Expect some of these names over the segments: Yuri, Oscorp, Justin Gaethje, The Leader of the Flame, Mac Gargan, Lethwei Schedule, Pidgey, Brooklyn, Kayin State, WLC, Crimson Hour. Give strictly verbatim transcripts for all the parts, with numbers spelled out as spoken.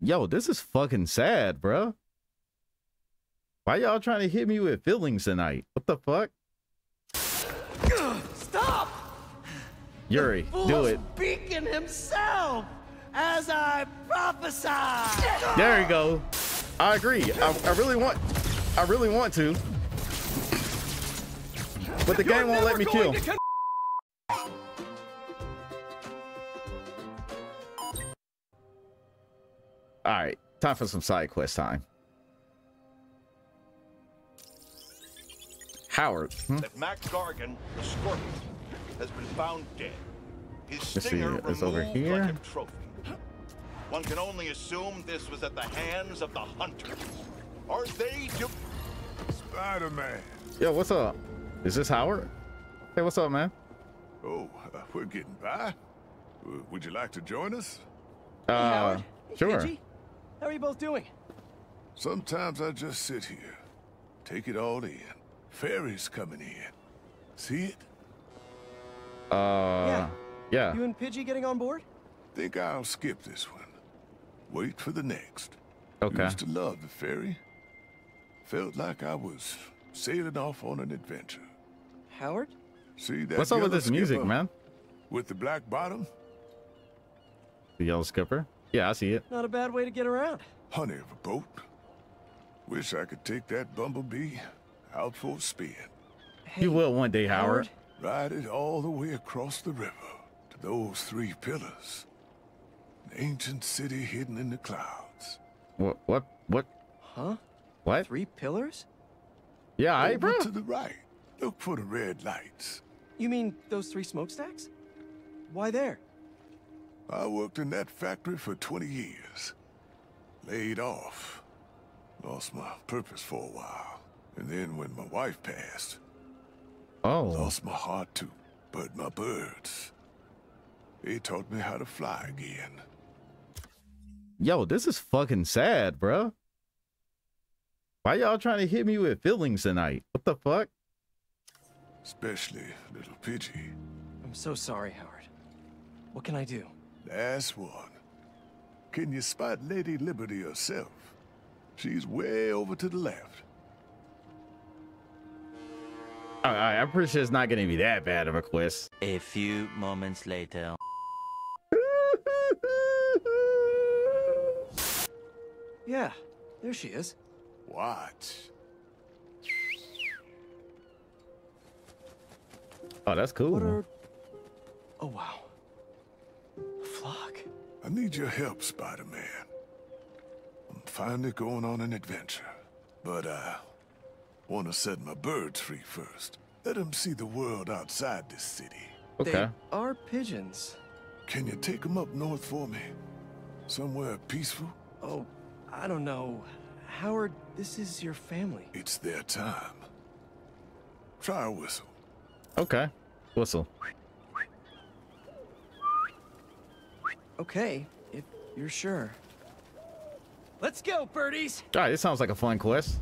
yo, this is fucking sad, bro. Why y'all trying to hit me with feelings tonight? What the fuck? Stop! Yuri, do it. Beacon himself, as I prophesied. There you go. I agree. I, I really want. I really want to. But the You're game won't let me kill. All right, time for some side quest time. Howard. Hmm? That Mac Gargan, the scorpion, has been found dead. His stinger is over here. Like a trophy. One can only assume this was at the hands of the hunters. Are they do Spider-Man? Yo, what's up? Is this Howard? Hey, what's up, man? Oh, uh, we're getting by. W would you like to join us? Uh, hey, Howard. Sure. Hey, how are you both doing? Sometimes I just sit here, take it all in. Fairies coming in. See it? Uh, yeah. yeah. You and Pidgey getting on board? Think I'll skip this one. Wait for the next. Okay. Used to love the ferry. Felt like I was sailing off on an adventure. Howard? See that? What's up with this music, man? With the black bottom? The yellow skipper? Yeah, I see it. Not a bad way to get around. Honey of a boat. Wish I could take that bumblebee out for a spin. Hey, you will one day, Howard. Howard. Ride it all the way across the river to those three pillars. An ancient city hidden in the clouds. What? What? What? Huh? What? Three pillars? Yeah, I bro. To the right. Look for the red lights. You mean those three smokestacks? Why there? I worked in that factory for twenty years. Laid off. Lost my purpose for a while. And then when my wife passed, oh. Lost my heart too. But my birds, they taught me how to fly again. Yo, this is fucking sad, bro. Why y'all trying to hit me with feelings tonight? What the fuck? Especially little Pidgey. I'm so sorry, Howard. What can I do? Last one. Can you spot Lady Liberty herself? She's way over to the left. All right, I'm pretty sure it's not going to be that bad of a quest. A few moments later. Yeah, there she is. What? Oh, that's cool. What are... Oh, wow. Flock. I need your help, Spider-Man. I'm finally going on an adventure, but I want to set my birds free first. Let them see the world outside this city. Okay. They are pigeons. Can you take them up north for me? Somewhere peaceful? Oh, I don't know. Howard, this is your family. It's their time. Try a whistle. Okay. Whistle. Okay, if you're sure. Let's go, birdies! Alright, this sounds like a fun quest.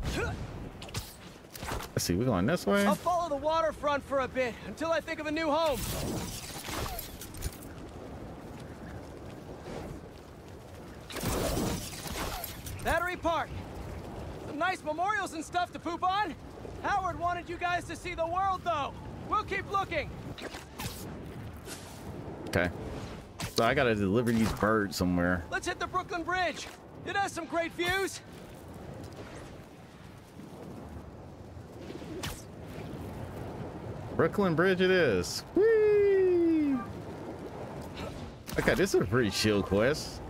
Let's see, we're going this way. I'll follow the waterfront for a bit until I think of a new home. Battery Park. Some nice memorials and stuff to poop on. Howard wanted you guys to see the world, though. We'll keep looking. Okay. So I gotta deliver these birds somewhere. Let's hit the Brooklyn Bridge. It has some great views. Brooklyn Bridge it is. Whee! Okay, this is a pretty chill quest.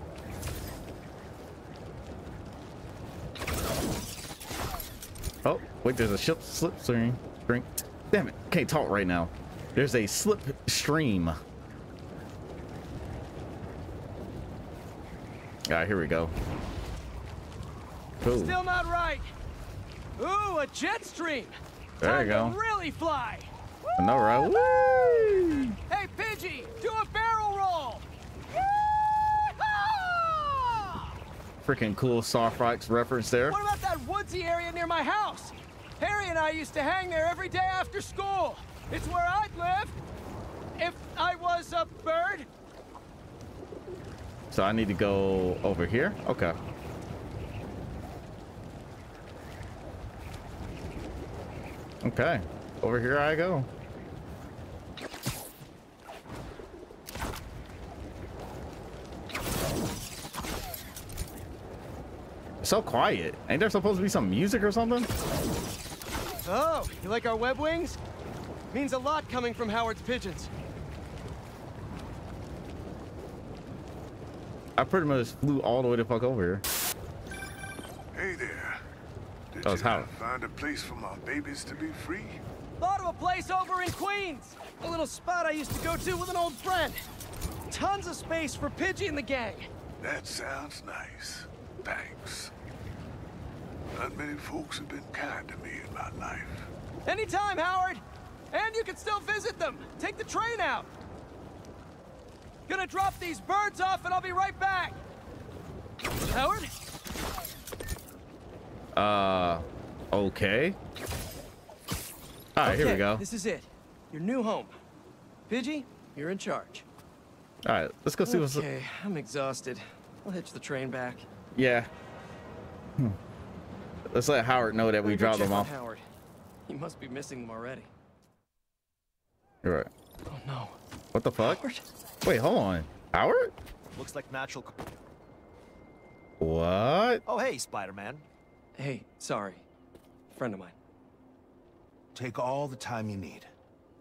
Oh, wait, there's a ship slip stream. Drink. Damn it, can't talk right now. There's a slip stream. All right, here we go. Cool. Still not right. Ooh, a jet stream. There Time you go. Really fly. Woo! I know, right? Woo! Hey, Pidgey, do a barrel roll. Freaking cool soft rocks reference there. What about that woodsy area near my house? Harry and I used to hang there every day after school. It's where I'd live if I was a bird. So I need to go over here? Okay. Okay. Over here I go. So quiet. Ain't there supposed to be some music or something? Oh, you like our web wings? Means a lot coming from Howard's pigeons. I pretty much flew all the way the fuck over here. Hey there. Did oh, it's you find a place for my babies to be free? Thought of a place over in Queens. A little spot I used to go to with an old friend. Tons of space for Pidgey and the gang. That sounds nice. Thanks. Not many folks have been kind to me in my life. Anytime, Howard! And you can still visit them! Take the train out! Gonna drop these birds off and I'll be right back! Howard? Uh... Okay? Alright, okay, here we go. This is it. Your new home. Pidgey, you're in charge. Alright, let's go see okay, what's... Okay, I'm exhausted. I'll hitch the train back. Yeah. Hmm. Let's let Howard know that we dropped him off. Howard. You must be missing them already. You're right. Oh no. What the fuck? Howard? Wait, hold on. Howard? Looks like natural. What? Oh hey, Spider-Man. Hey, sorry. Friend of mine. Take all the time you need.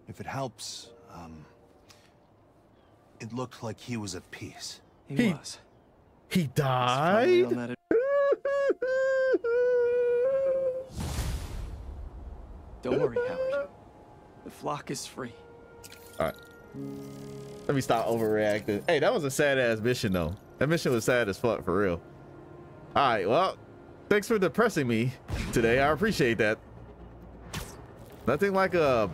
If it helps, um it looked like he was at peace. He, he was. He died? Don't worry, Howard. The flock is free. All right. Let me stop overreacting. Hey, that was a sad-ass mission, though. That mission was sad as fuck, for real. All right, well, thanks for depressing me today. I appreciate that. Nothing like a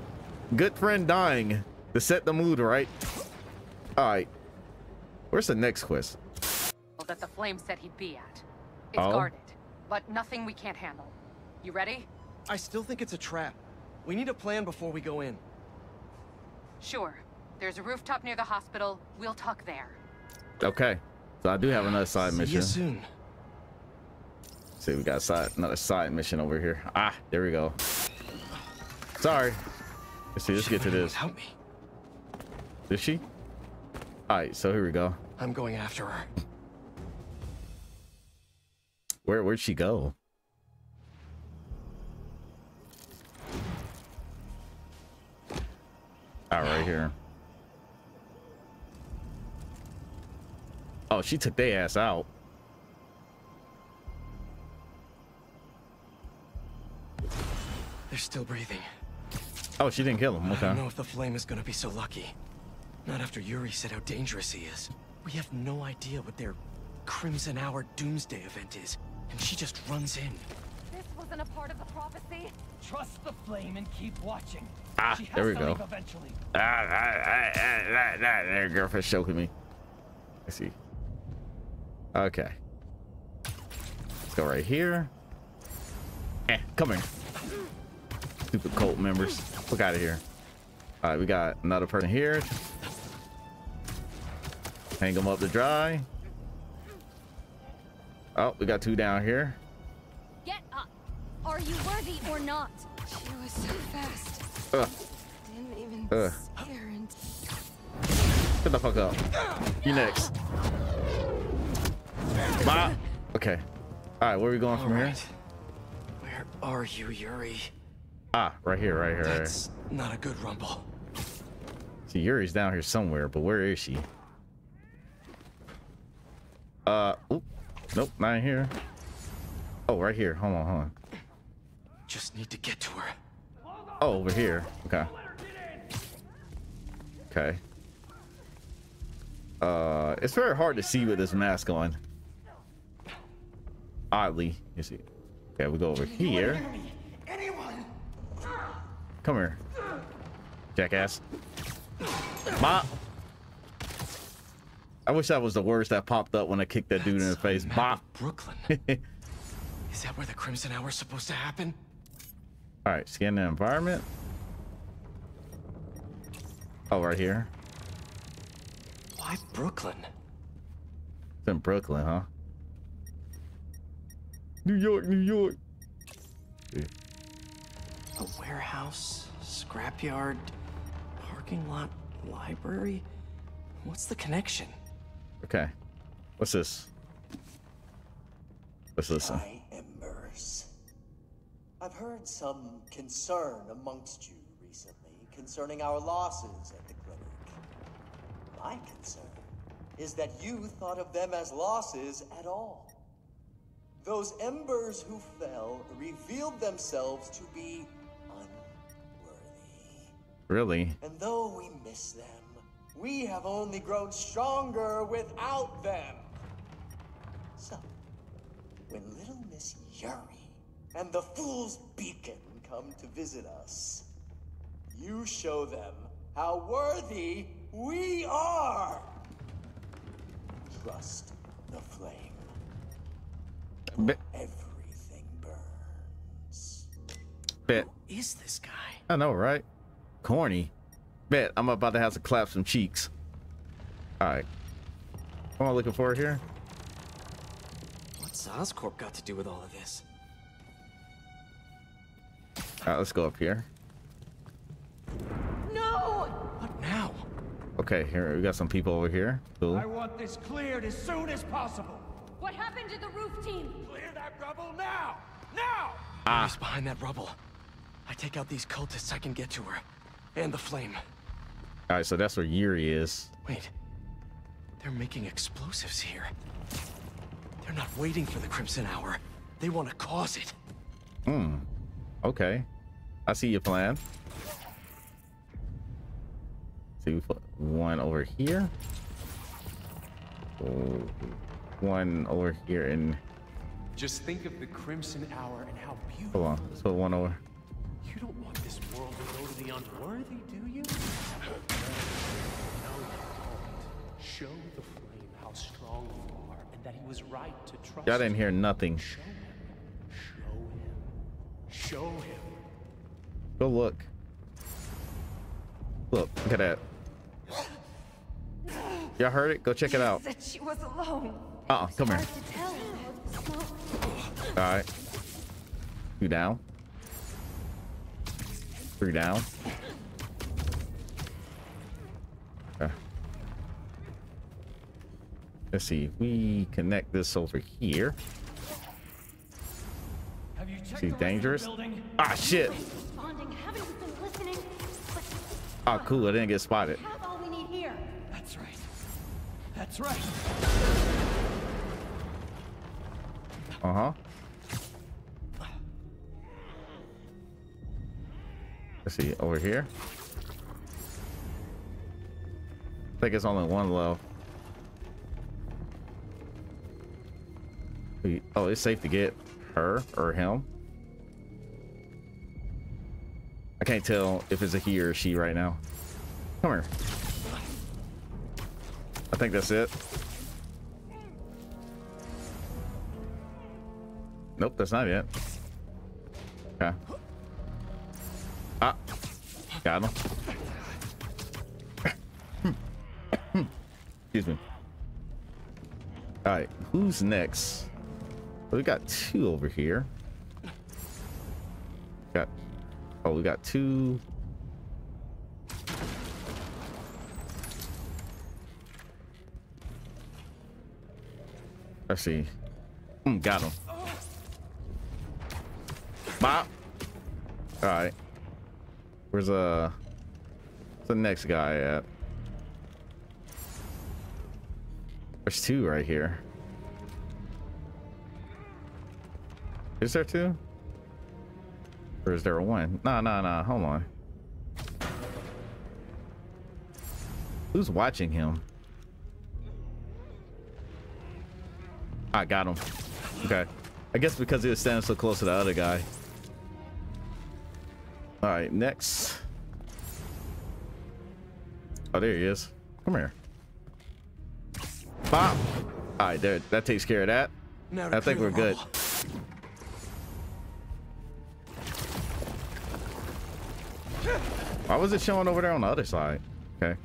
good friend dying to set the mood, right? All right. Where's the next quest? Well, that the flame said he'd be at. It's oh. guarded, but nothing we can't handle. You ready? I still think it's a trap. We need a plan before we go in. Sure. There's a rooftop near the hospital. We'll talk there. Okay. So I do have another side See mission. You soon. See, we got side, another side mission over here. Ah, there we go. Sorry. Let's see, let's get to this. Help me. Did she? All right, so here we go. I'm going after her. Where, where'd she go? Out right here. Oh, she took their ass out. They're still breathing. Oh, she didn't kill him. Okay. I don't know if the flame is gonna be so lucky. Not after Yuri said how dangerous he is. We have no idea what their Crimson Hour doomsday event is, and she just runs in. This wasn't a part of the prophecy. Trust the flame and keep watching. Ah, she has there we to go. Eventually. Ah, ah, ah, ah, ah, there, girlfriend's choking me. I see. Okay. Let's go right here. Eh, come here. Stupid cult members. Look out of here. All right, we got another person here. Hang them up to dry. Oh, we got two down here. Get up. Are you worthy or not? She was so fast. Ugh. Didn't even Ugh. Her and... Get the fuck up. You next. Bye. Okay. All right, where are we going All from right. here? Where are you, Yuri? Ah, right here, right here. That's right here. Not a good rumble. See, Yuri's down here somewhere, but where is she? Uh, oop. Nope, not in here. Oh, right here. Hold on, hold on. Just need to get to her. Oh, over here. Okay. Okay. Uh, it's very hard to see with this mask on. Oddly, you see. Okay, we go over here. Anyone? Come here, jackass. Bop. I wish that was the worst that popped up when I kicked that That's dude in the face. Bop. Brooklyn. Is that where the Crimson Hour is supposed to happen? All right, scan the environment. Oh, right here. Why Brooklyn? From Brooklyn, huh? New York, New York. Yeah. A warehouse, scrapyard, parking lot, library. What's the connection? Okay. What's this? Let's listen. Hi, Embers. I've heard some concern amongst you recently concerning our losses at the clinic. My concern is that you thought of them as losses at all. Those Embers who fell revealed themselves to be unworthy. Really? And though we miss them, we have only grown stronger without them. So, when little Miss Yuri and the Fool's Beacon come to visit us, you show them how worthy we are. Trust the flame. Bet. Everything burns. Bet. Who is this guy? I know, right? Corny. Bet I'm about to have to clap some cheeks. All right. What am I looking for here? What's Oscorp got to do with all of this? All right, let's go up here. No. What now? Okay, here we got some people over here. Cool. I want this cleared as soon as possible. What happened to the roof team? Clear that rubble now! Now! Ah. She's behind that rubble. I take out these cultists I can get to her. And the flame. Alright, so that's where Yuri is. Wait. They're making explosives here. They're not waiting for the Crimson Hour. They want to cause it. Hmm. Okay. I see your plan. Let's see, we put one over here. Oh. One over here, and just think of the Crimson Hour and how beautiful. Hold on, let's put one over. You don't want this world to go to the unworthy, do you? No, you don't. Show the flame how strong you are, and that he was right to trust. Y'all didn't hear nothing. Show him. Show him. Show him. Go look. Look. Look at that. Y'all heard it? Go check it out. That she was alone. Uh-uh, come here. Alright. Two down. Three down. Okay. Let's see. We connect this over here. See, dangerous. Ah, shit. Ah, cool. I didn't get spotted. That's right. That's right. Uh-huh. Let's see, over here. I think it's only one low. Oh, it's safe to get her or him. I can't tell if it's a he or she right now. Come here. I think that's it. Nope, that's not it. Okay. Ah, got him. Excuse me. All right, who's next? Well, we got two over here. Got. Oh, we got two. Let's see. Mm, got him. Bop. All right. Where's uh? Where's the next guy at? There's two right here. Is there two? Or is there one? Nah, nah, nah. Hold on. Who's watching him? I got him. Okay. I guess because he was standing so close to the other guy. All right, next. Oh, there he is. Come here. Bop. All right, there. That takes care of that. Now I think we're good. Why was it showing over there on the other side? Okay.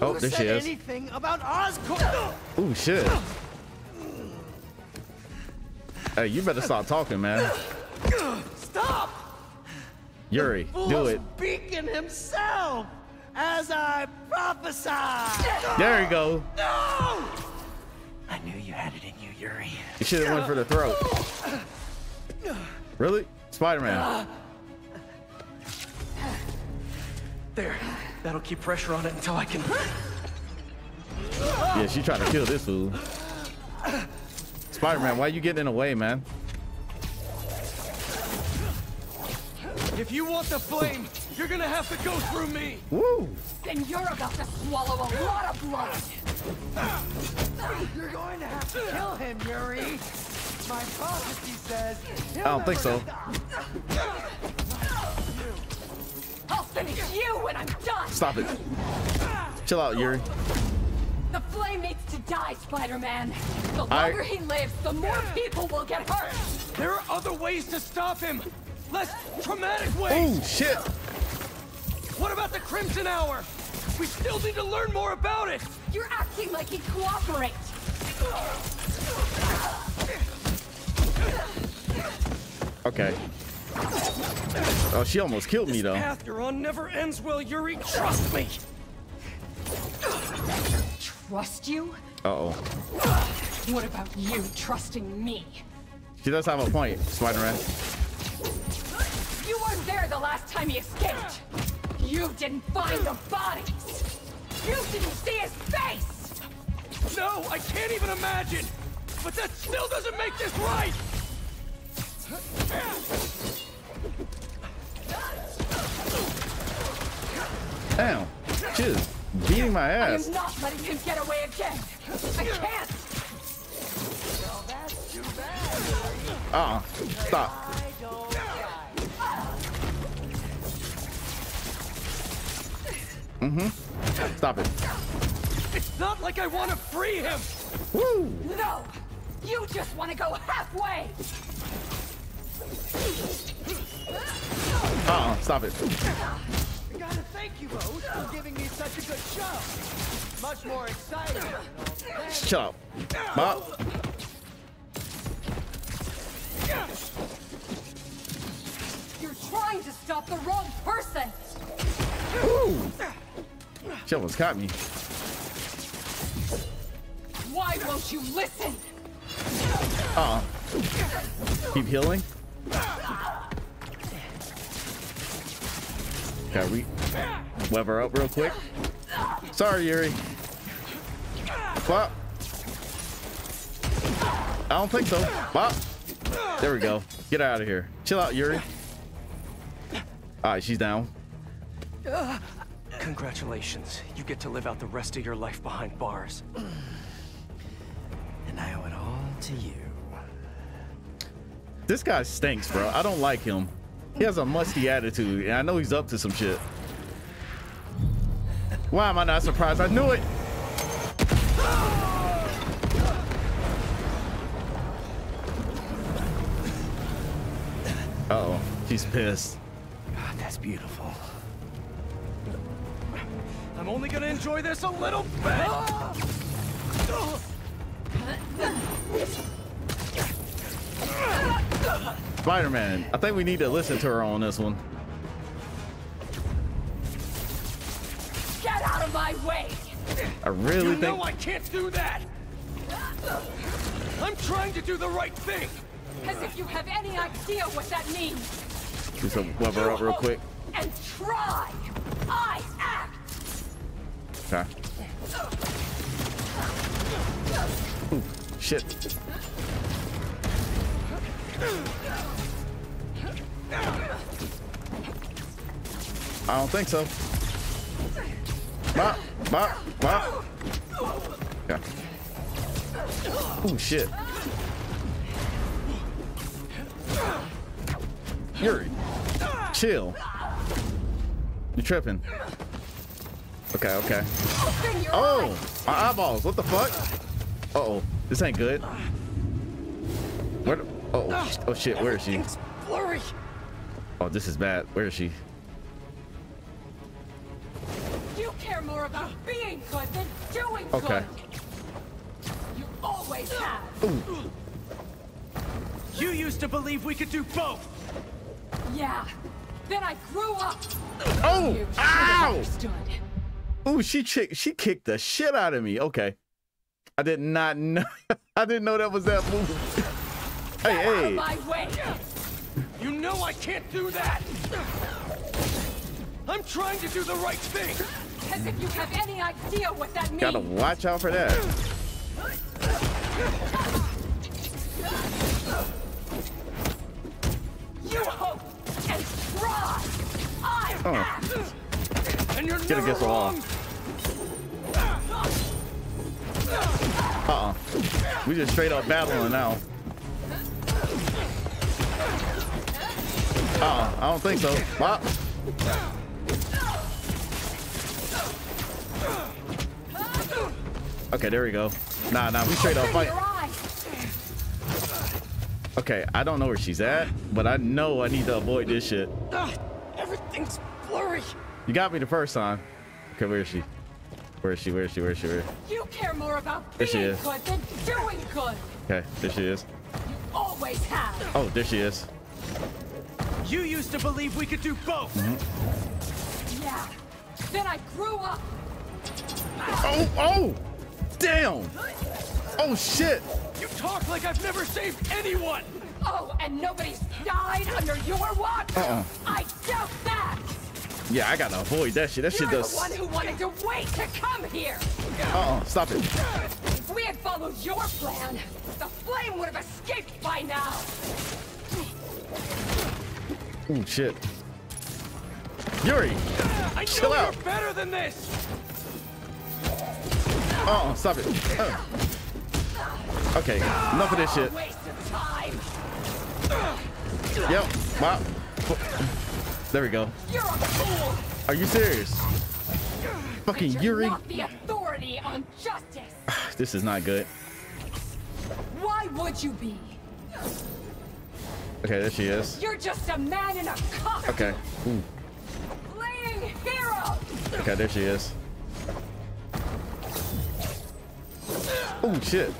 Oh, there she is. Anything about Oscorp? Oh shit. Hey, you better stop talking, man. Stop. Yuri, do it. Beacon himself, as I prophesied. There you go. No. I knew you had it in you, Yuri. You should have went for the throat. Really? Spider-Man. There. That'll keep pressure on it until I can. Yeah, she's trying to kill this fool. Spider-Man, why you getting in the way, man? If you want the flame, you're gonna have to go through me. Woo! Then you're about to swallow a lot of blood. You're going to have to kill him, Yuri. My prophecy says. I don't think so. I'll finish you when I'm done. Stop it. Chill out, Yuri. The flame needs to die, Spider-Man. The longer I... he lives, the more people will get hurt. There are other ways to stop him. Less traumatic ways. Oh shit. What about the Crimson Hour? We still need to learn more about it. You're acting like he cooperates. Okay. Oh, she almost killed me though. This path you're on never ends well, Yuri. Trust me. Trust you? Uh-oh. What about you trusting me? She does have a point, Spider-Man. You weren't there the last time he escaped. You didn't find the bodies. You didn't see his face. No, I can't even imagine. But that still doesn't make this right. Damn, she is beating my ass. I'm not letting him get away again. I can't. No, that's too bad. Uh-uh. Stop. Mm-hmm. Stop it. It's not like I want to free him. Woo. No, you just want to go halfway. Uh-uh, stop it. I gotta thank you both for giving me such a good show. Much more exciting. Shut up. Bop. You're trying to stop the wrong person. Ooh. She almost caught me. Why won't you listen? Uh-uh. Keep healing. Can we web her up real quick? Sorry, Yuri. Bop. I don't think so. Bop. There we go. Get out of here. Chill out, Yuri. All right, she's down. Congratulations. You get to live out the rest of your life behind bars. And I owe it all to you. This guy stinks, bro. I don't like him. He has a musty attitude, and I know he's up to some shit. Why am I not surprised? I knew it. Uh-oh, he's pissed. God, that's beautiful. I'm only gonna enjoy this a little bit. Spider-Man, I think we need to listen to her on this one. Get out of my way! I really you think. No, I can't do that. I'm trying to do the right thing. As if you have any idea what that means. Just web her up real quick. And try. I act. Okay. Ooh, shit. I don't think so. Bop, bop, bop. Yeah. Oh shit. Yuri, chill. You're tripping. Okay, okay. Oh, my eyeballs. What the fuck? Uh oh, this ain't good. Where? The Oh, oh shit, where is she? Blurry. Oh, this is bad. Where is she? You care more about being good than doing good. Okay. You always have. Ooh. You used to believe we could do both. Yeah. Then I grew up. Oh! You ow! Understood. Ooh, she she kicked the shit out of me. Okay. I did not know. I didn't know that was that move. Hey, hey. Out of my way. You know I can't do that. I'm trying to do the right thing. As if you have any idea what that means. Gotta watch out for that. You hope and try. I oh. act. And you're never get wrong. Uh-uh. We just straight up battling now. Uh-uh. I don't think so. Bop. Okay, there we go. Nah, nah, we straight up fight. Okay, I don't know where she's at, but I know I need to avoid this shit. Everything's blurry. You got me the first time. Okay, where is she? Where is she? Where is she? Where is she? Where is she? You care more about being good than doing good. Okay, there she is. You always have. Oh, there she is. You used to believe we could do both. Mm-hmm. Yeah. Then I grew up. Oh, oh, damn. Oh, shit. You talk like I've never saved anyone. Oh, and nobody's died under your watch. Uh-uh. I doubt that. Yeah, I gotta avoid that shit. That You're shit does. The one who wanted to wait to come here. Uh-uh, stop it. If we had followed your plan, the flame would have escaped by now. Oh shit, Yuri, I chill out. You're better than this. Uh-uh, stop it. Uh-uh. Okay, enough of this shit. Yep. Wow. There we go. You're a fool. Are you serious? Fucking you're Yuri. Not the authority on justice. This is not good. Why would you be? Okay, there she is. You're just a man in a costume. Okay. Ooh. Playing hero. Okay, there she is. Oh shit.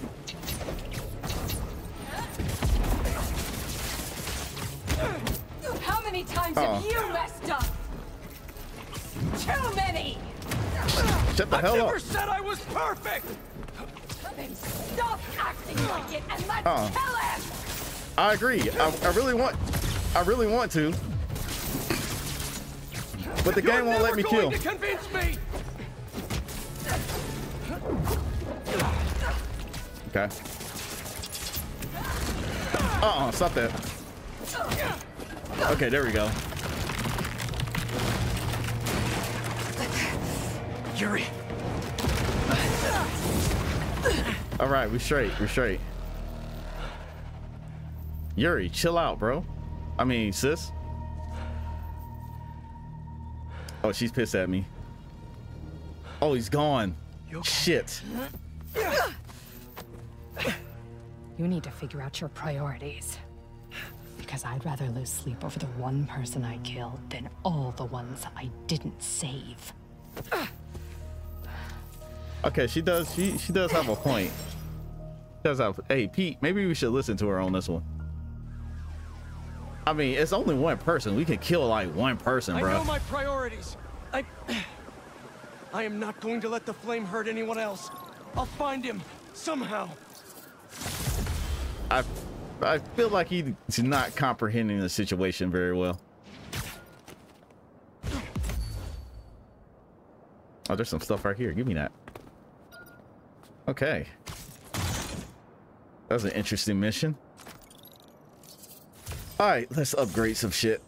How many times uh-oh. have you messed up? Too many. Shut the I've hell never up. said I was perfect. Then stop acting like it and let's uh-oh. kill him. I agree. I, I really want. I really want to. But the You're game won't let me kill. To convince me. Okay. Uh-uh. Stop that. Okay, there we go. Yuri. All right, we're straight. We're straight. Yuri, chill out, bro. I mean, sis. Oh, she's pissed at me. Oh, he's gone. Okay? Shit. You need to figure out your priorities. Because I'd rather lose sleep over the one person I killed than all the ones I didn't save. Okay, she does she she does have a point. She does have hey Pete, maybe we should listen to her on this one. I mean, it's only one person. We could kill like one person, bro. I know my priorities. I I am not going to let the flame hurt anyone else. I'll find him somehow. I I feel like he's not comprehending the situation very well. Oh, there's some stuff right here. Give me that. Okay. That was an interesting mission. All right, let's upgrade some shit.